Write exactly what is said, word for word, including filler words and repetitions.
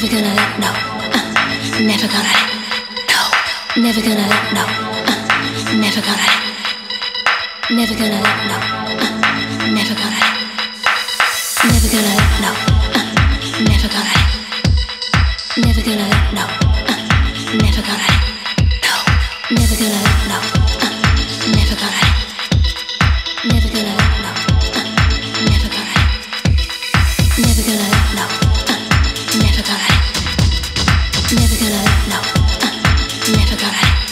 Never gonna let go. Uh, never gonna let go. Never gonna let go. Uh, never gonna let go. Never gonna let go. Uh, never gonna let go. Never gonna let go. Uh, never gonna let go. Never gonna let go. Uh, never gonna let go. Never gonna let go. Uh, never gonna let go. Never gonna let go. Uh, never gonna let go. Never gonna let go. Never gonna let go. Never gonna let go. Never gonna let go.